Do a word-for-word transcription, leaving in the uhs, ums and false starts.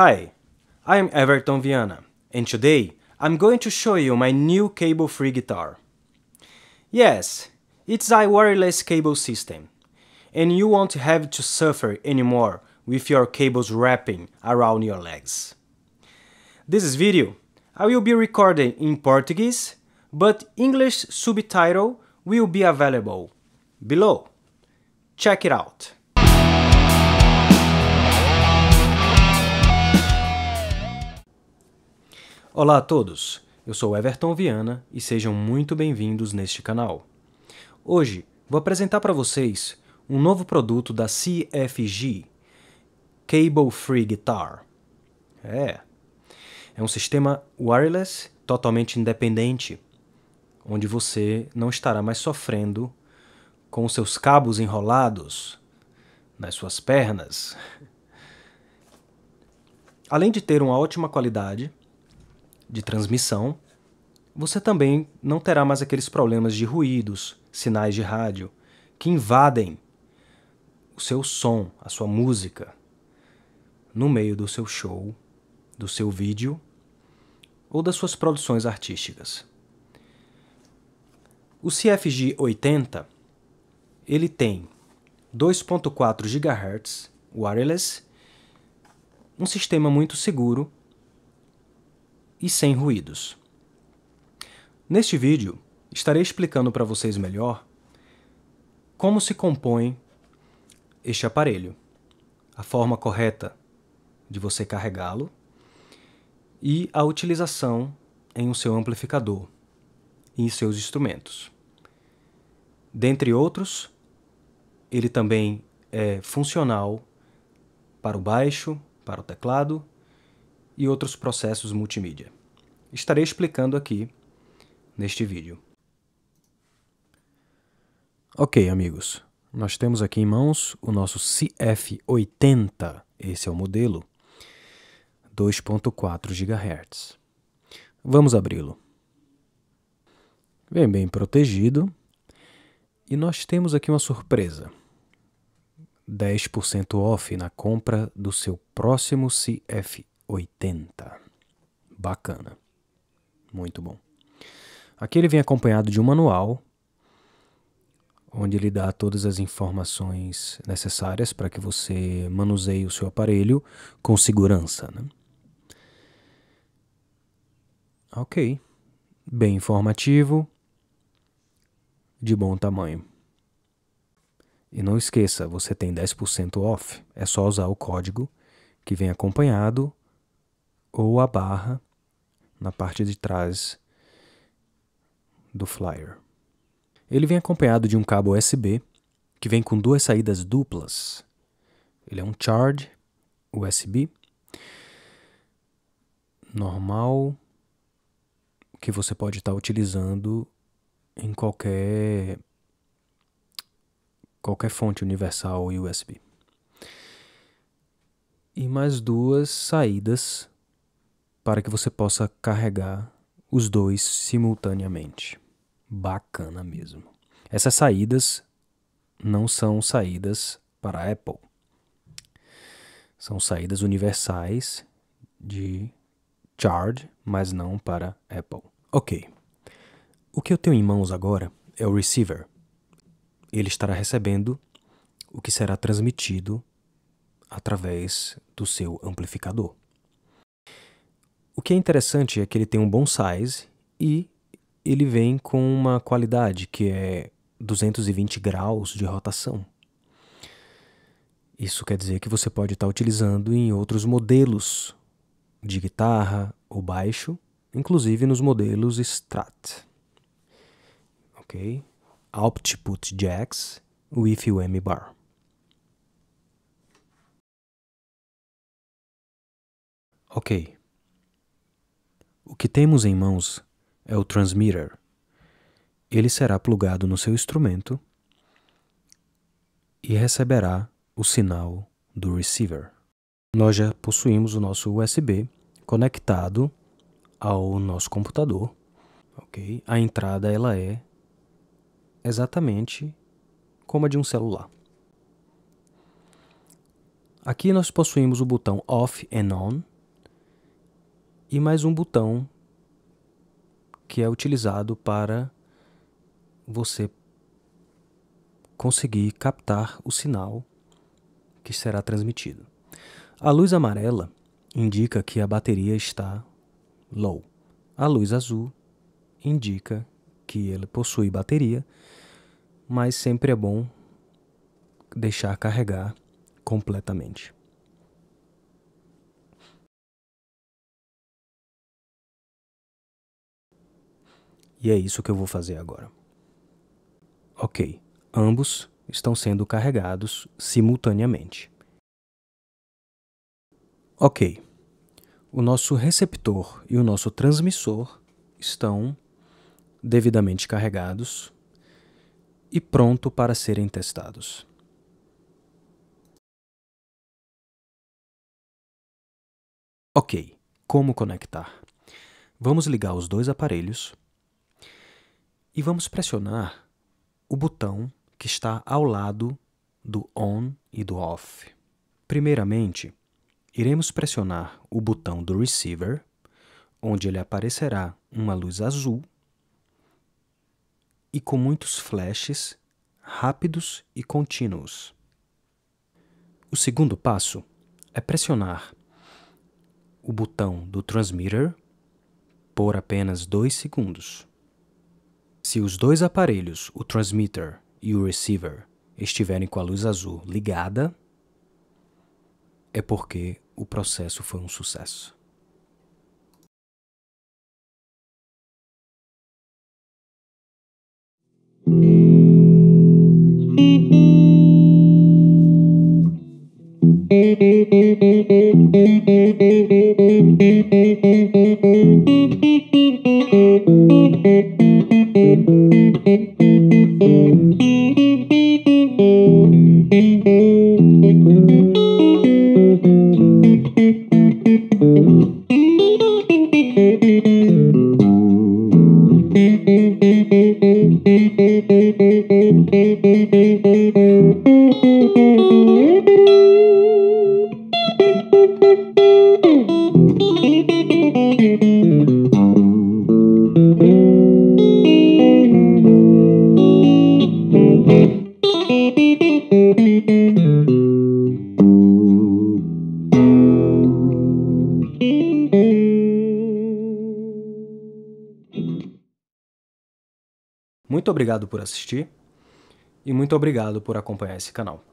Hi, I'm Everton Viana, and today I'm going to show you my new Cable Free Guitar. Yes, it's a wireless cable system, and you won't have to suffer anymore with your cables wrapping around your legs. This video I will be recording in Portuguese, but English subtitle will be available below. Check it out! Olá a todos, eu sou Everton Viana e sejam muito bem-vindos neste canal. Hoje vou apresentar para vocês um novo produto da C F G, Cable Free Guitar. É, é um sistema wireless totalmente independente, onde você não estará mais sofrendo com seus cabos enrolados nas suas pernas. Além de ter uma ótima qualidade de transmissão, você também não terá mais aqueles problemas de ruídos, sinais de rádio, que invadem o seu som, a sua música, no meio do seu show, do seu vídeo ou das suas produções artísticas. O C F G oitenta, ele tem dois ponto quatro gigahertz wireless, um sistema muito seguro e sem ruídos. Neste vídeo, estarei explicando para vocês melhor como se compõe este aparelho, a forma correta de você carregá-lo e a utilização em um seu amplificador e em seus instrumentos. Dentre outros, ele também é funcional para o baixo, para o teclado e outros processos multimídia. Estarei explicando aqui neste vídeo. Ok, amigos, nós temos aqui em mãos o nosso C F oitenta, esse é o modelo, dois ponto quatro gigahertz. Vamos abri-lo. Vem bem protegido, e nós temos aqui uma surpresa. dez por cento off na compra do seu próximo C F oitenta. Bacana. Muito bom. Aqui ele vem acompanhado de um manual, onde ele dá todas as informações necessárias para que você manuseie o seu aparelho com segurança, né? Ok. Bem informativo, de bom tamanho. E não esqueça, você tem dez por cento off. É só usar o código que vem acompanhado ou a barra na parte de trás do flyer. Ele vem acompanhado de um cabo U S B que vem com duas saídas duplas. Ele é um charge U S B normal que você pode estar utilizando em qualquer qualquer fonte universal U S B. E mais duas saídas para que você possa carregar os dois simultaneamente. Bacana mesmo. Essas saídas não são saídas para Apple. São saídas universais de charge, mas não para Apple. Ok. O que eu tenho em mãos agora é o receiver. Ele estará recebendo o que será transmitido através do seu amplificador. O que é interessante é que ele tem um bom size e ele vem com uma qualidade que é duzentos e vinte graus de rotação. Isso quer dizer que você pode estar utilizando em outros modelos de guitarra ou baixo, inclusive nos modelos Strat. Ok? Output Jacks with U M bar. Ok. O que temos em mãos é o transmitter. Ele será plugado no seu instrumento e receberá o sinal do receiver. Nós já possuímos o nosso U S B conectado ao nosso computador. Okay? A entrada ela é exatamente como a de um celular. Aqui nós possuímos o botão Off and On e mais um botão que é utilizado para você conseguir captar o sinal que será transmitido. A luz amarela indica que a bateria está low. A luz azul indica que ele possui bateria, mas sempre é bom deixar carregar completamente. E é isso que eu vou fazer agora. Ok, ambos estão sendo carregados simultaneamente. Ok, o nosso receptor e o nosso transmissor estão devidamente carregados e pronto para serem testados. Ok, como conectar? Vamos ligar os dois aparelhos e vamos pressionar o botão que está ao lado do on e do off. Primeiramente, iremos pressionar o botão do receiver, onde ele aparecerá uma luz azul e com muitos flashes rápidos e contínuos. O segundo passo é pressionar o botão do transmitter por apenas dois segundos. Se os dois aparelhos, o transmitter e o receiver, estiverem com a luz azul ligada, é porque o processo foi um sucesso. Muito obrigado por assistir e muito obrigado por acompanhar esse canal.